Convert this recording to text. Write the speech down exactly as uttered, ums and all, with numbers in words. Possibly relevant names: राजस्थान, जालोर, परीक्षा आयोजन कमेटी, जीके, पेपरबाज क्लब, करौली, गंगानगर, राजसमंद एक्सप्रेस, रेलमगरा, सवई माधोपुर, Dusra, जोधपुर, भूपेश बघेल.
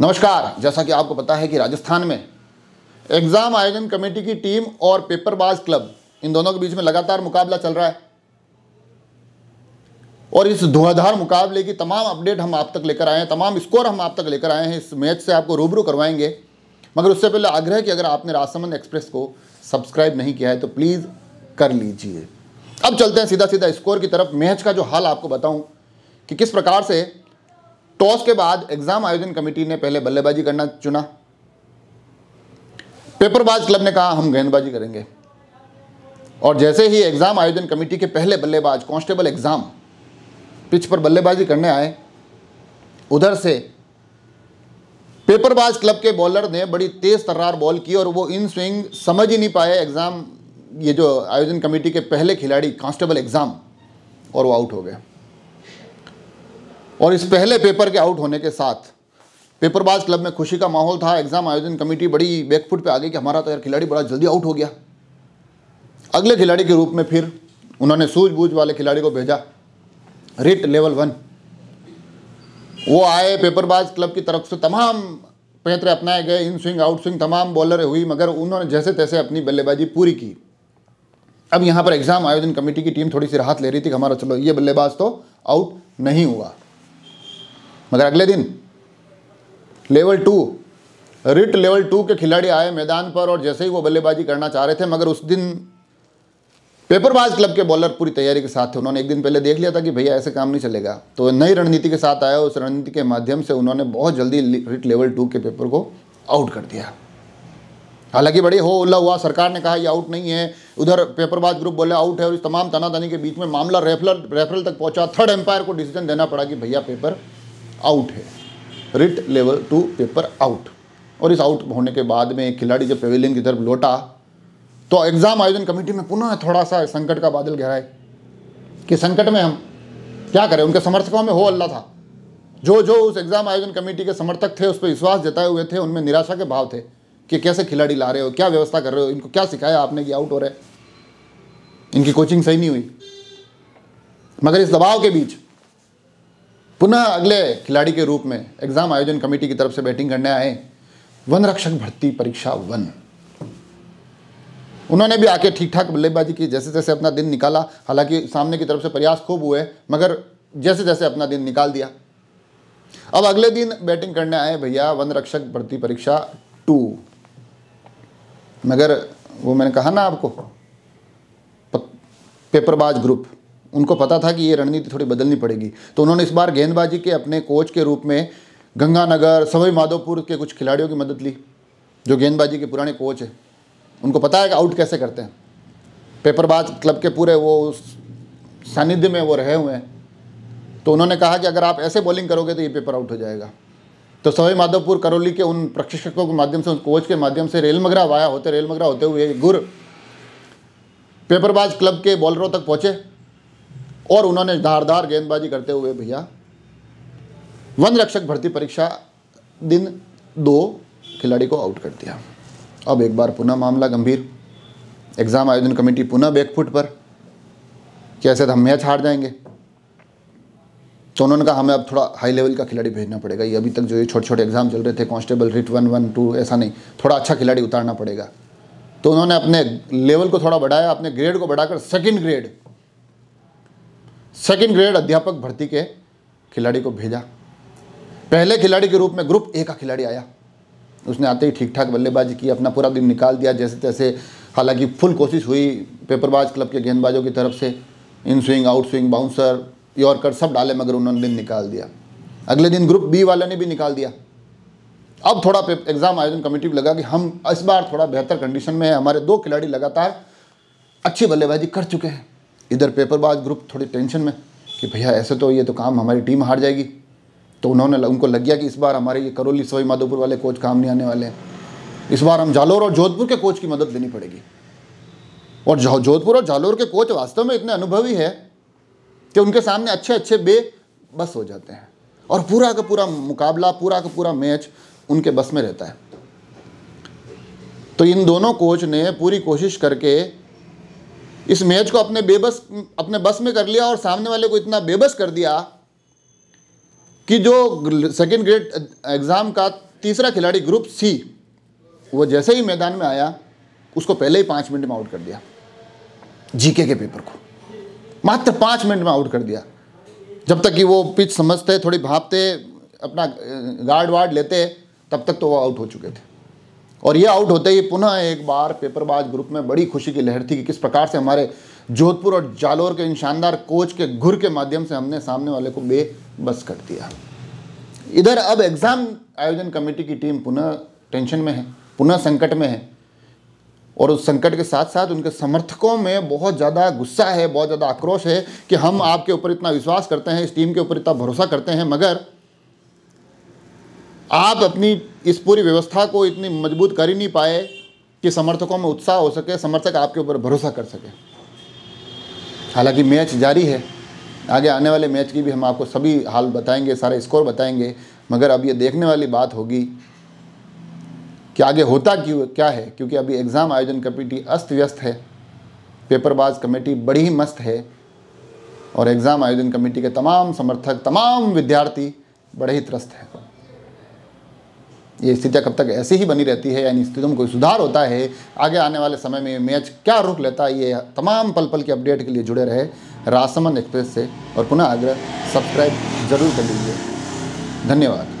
नमस्कार। जैसा कि आपको पता है कि राजस्थान में एग्ज़ाम आयोजन कमेटी की टीम और पेपरबाज क्लब, इन दोनों के बीच में लगातार मुकाबला चल रहा है और इस धुआंधार मुकाबले की तमाम अपडेट हम आप तक लेकर आए हैं, तमाम स्कोर हम आप तक लेकर आए हैं। इस मैच से आपको रूबरू करवाएंगे, मगर उससे पहले आग्रह है कि अगर आपने राजसमंद एक्सप्रेस को सब्सक्राइब नहीं किया है तो प्लीज़ कर लीजिए। अब चलते हैं सीधा सीधा स्कोर की तरफ। मैच का जो हाल आपको बताऊं कि किस प्रकार से टॉस के बाद एग्जाम आयोजन कमेटी ने पहले बल्लेबाजी करना चुना। पेपरबाज क्लब ने कहा हम गेंदबाजी करेंगे और जैसे ही एग्जाम आयोजन कमेटी के पहले बल्लेबाज कांस्टेबल एग्जाम पिच पर बल्लेबाजी करने आए, उधर से पेपरबाज क्लब के बॉलर ने बड़ी तेज तर्रार बॉल की और वो इन स्विंग समझ ही नहीं पाए एग्ज़ाम, ये जो आयोजन कमेटी के पहले खिलाड़ी कांस्टेबल एग्जाम, और वो आउट हो गए। और इस पहले पेपर के आउट होने के साथ पेपरबाज क्लब में खुशी का माहौल था। एग्ज़ाम आयोजन कमेटी बड़ी बैकफुट पे आ गई कि हमारा तो यार खिलाड़ी बड़ा जल्दी आउट हो गया। अगले खिलाड़ी के रूप में फिर उन्होंने सूझबूझ वाले खिलाड़ी को भेजा, रिट लेवल वन। वो आए, पेपरबाज क्लब की तरफ से तमाम पैंतरे अपनाए गए, इन स्विंग आउट स्विंग तमाम बॉलर हुई, मगर उन्होंने जैसे तैसे अपनी बल्लेबाजी पूरी की। अब यहाँ पर एग्ज़ाम आयोजन कमेटी की टीम थोड़ी सी राहत ले रही थी कि हमारा चलो ये बल्लेबाज तो आउट नहीं हुआ। मगर अगले दिन level two, REET level two के खिलाड़ी आए मैदान पर और जैसे ही वो बल्लेबाजी करना चाह रहे थे, मगर उस दिन पेपरबाज क्लब के बॉलर पूरी तैयारी के साथ थे। उन्होंने एक दिन पहले देख लिया था कि भैया ऐसे काम नहीं चलेगा, तो नई रणनीति के साथ आया। उस रणनीति के माध्यम से उन्होंने बहुत जल्दी रिट लेवल टू के पेपर को आउट कर दिया। हालांकि बड़ी हो उल्ला हुआ, सरकार ने कहा ये आउट नहीं है, उधर पेपरबाज ग्रुप बोले आउट है, और इस तमाम तनातनी के बीच में मामला रेफरल रेफरल तक पहुँचा। थर्ड एम्पायर को डिसीजन देना पड़ा कि भैया पेपर आउट है, REET level two paper out. और इस आउट होने के बाद में एक खिलाड़ी जब पेविलियन की तरफ लौटा तो एग्ज़ाम आयोजन कमेटी में पुनः थोड़ा सा संकट का बादल गहराए कि संकट में हम क्या करें। उनके समर्थकों में हो हल्ला था, जो जो उस एग्ज़ाम आयोजन कमेटी के समर्थक थे उस पर विश्वास जताए हुए थे, उनमें निराशा के भाव थे कि कैसे खिलाड़ी ला रहे हो, क्या व्यवस्था कर रहे हो, इनको क्या सिखाया आपने कि आउट हो रहे, इनकी कोचिंग सही नहीं हुई। मगर इस दबाव के बीच पुनः अगले खिलाड़ी के रूप में एग्ज़ाम आयोजन कमेटी की तरफ से बैटिंग करने आए वन रक्षक भर्ती परीक्षा वन। उन्होंने भी आके ठीक ठाक बल्लेबाजी की, जैसे जैसे अपना दिन निकाला। हालांकि सामने की तरफ से प्रयास खूब हुए, मगर जैसे जैसे अपना दिन निकाल दिया। अब अगले दिन बैटिंग करने आए भैया वन रक्षक भर्ती परीक्षा टू, मगर वो मैंने कहा ना आपको, पेपरबाज ग्रुप, उनको पता था कि ये रणनीति थोड़ी बदलनी पड़ेगी, तो उन्होंने इस बार गेंदबाजी के अपने कोच के रूप में गंगानगर, सवई माधोपुर के कुछ खिलाड़ियों की मदद ली जो गेंदबाजी के पुराने कोच हैं। उनको पता है कि आउट कैसे करते हैं। पेपरबाज क्लब के पूरे वो सानिध्य में वो रहे हुए हैं, तो उन्होंने कहा कि अगर आप ऐसे बॉलिंग करोगे तो ये पेपर आउट हो जाएगा। तो सवई माधोपुर करौली के उन प्रशिक्षकों के माध्यम से, उन कोच के माध्यम से रेलमगरा वाया होते रेलमगरा होते हुए गुर पेपरबाज क्लब के बॉलरों तक पहुँचे और उन्होंने धारदार गेंदबाजी करते हुए भैया वन रक्षक भर्ती परीक्षा दिन दो खिलाड़ी को आउट कर दिया। अब एक बार पुनः मामला गंभीर, एग्ज़ाम आयोजन कमेटी पुनः बैकफुट पर, कैसे हम मैच हार जाएंगे। तो उन्होंने कहा हमें अब थोड़ा हाई लेवल का खिलाड़ी भेजना पड़ेगा, ये अभी तक जो ये छोटे छोटे एग्ज़ाम चल रहे थे constable REET one one two ऐसा नहीं, थोड़ा अच्छा खिलाड़ी उतारना पड़ेगा। तो उन्होंने अपने लेवल को थोड़ा बढ़ाया, अपने ग्रेड को बढ़ाकर सेकेंड ग्रेड सेकेंड ग्रेड अध्यापक भर्ती के खिलाड़ी को भेजा। पहले खिलाड़ी के रूप में ग्रुप ए का खिलाड़ी आया, उसने आते ही ठीक ठाक बल्लेबाजी की, अपना पूरा दिन निकाल दिया जैसे तैसे। हालांकि फुल कोशिश हुई पेपरबाज क्लब के गेंदबाजों की तरफ से, in swing out swing bouncer yorker सब डाले, मगर उन्होंने दिन निकाल दिया। अगले दिन ग्रुप बी वाले ने भी निकाल दिया। अब थोड़ा एग्ज़ाम आयोजन कमेटी को लगा कि हम इस बार थोड़ा बेहतर कंडीशन में है, हमारे दो खिलाड़ी लगातार अच्छी बल्लेबाजी कर चुके हैं। इधर पेपरबाज ग्रुप थोड़ी टेंशन में कि भैया ऐसे तो ये तो काम हमारी टीम हार जाएगी। तो उन्होंने उनको लग गया कि इस बार हमारे ये करौली सवई माधोपुर वाले कोच काम नहीं आने वाले हैं, इस बार हम जालोर और जोधपुर के कोच की मदद लेनी पड़ेगी। और जोधपुर और जालोर के कोच वास्तव में इतने अनुभवी है कि उनके सामने अच्छे अच्छे बे बस हो जाते हैं और पूरा का पूरा मुकाबला, पूरा का पूरा मैच उनके बस में रहता है। तो इन दोनों कोच ने पूरी कोशिश करके इस मैच को अपने बेबस अपने बस में कर लिया और सामने वाले को इतना बेबस कर दिया कि जो सेकेंड ग्रेड एग्ज़ाम का तीसरा खिलाड़ी ग्रुप सी, वो जैसे ही मैदान में आया उसको पहले ही पाँच मिनट में आउट कर दिया। जीके के पेपर को मात्र पाँच मिनट में आउट कर दिया। जब तक कि वो पिच समझते, थोड़ी भापते, अपना गार्ड वार्ड लेते, तब तक तो वो आउट हो चुके थे। और ये आउट होते ही पुनः एक बार पेपरबाज ग्रुप में बड़ी खुशी की लहर थी कि किस प्रकार से हमारे जोधपुर और जालोर के इन शानदार कोच के घुर के माध्यम से हमने सामने वाले को बेबस कर दिया। इधर अब एग्ज़ाम आयोजन कमेटी की टीम पुनः टेंशन में है, पुनः संकट में है, और उस संकट के साथ साथ उनके समर्थकों में बहुत ज़्यादा गुस्सा है, बहुत ज़्यादा आक्रोश है कि हम आपके ऊपर इतना विश्वास करते हैं, इस टीम के ऊपर इतना भरोसा करते हैं, मगर आप अपनी इस पूरी व्यवस्था को इतनी मजबूत कर ही नहीं पाए कि समर्थकों में उत्साह हो सके, समर्थक आपके ऊपर भरोसा कर सके। हालांकि मैच जारी है, आगे आने वाले मैच की भी हम आपको सभी हाल बताएंगे, सारे स्कोर बताएंगे, मगर अब ये देखने वाली बात होगी कि आगे होता क्यों क्या है, क्योंकि अभी एग्ज़ाम आयोजन कमेटी अस्त व्यस्त है, पेपरबाज कमेटी बड़ी ही मस्त है, और एग्ज़ाम आयोजन कमेटी के तमाम समर्थक, तमाम विद्यार्थी बड़े ही त्रस्त हैं। ये स्थितियाँ कब तक ऐसी ही बनी रहती है या इन स्थितियों में कोई सुधार होता है, आगे आने वाले समय में मैच क्या रुख लेता है, ये तमाम पल पल के अपडेट के लिए जुड़े रहे राजसमंद एक्सप्रेस से, और पुनः आग्रह सब्सक्राइब जरूर कर लीजिए। धन्यवाद।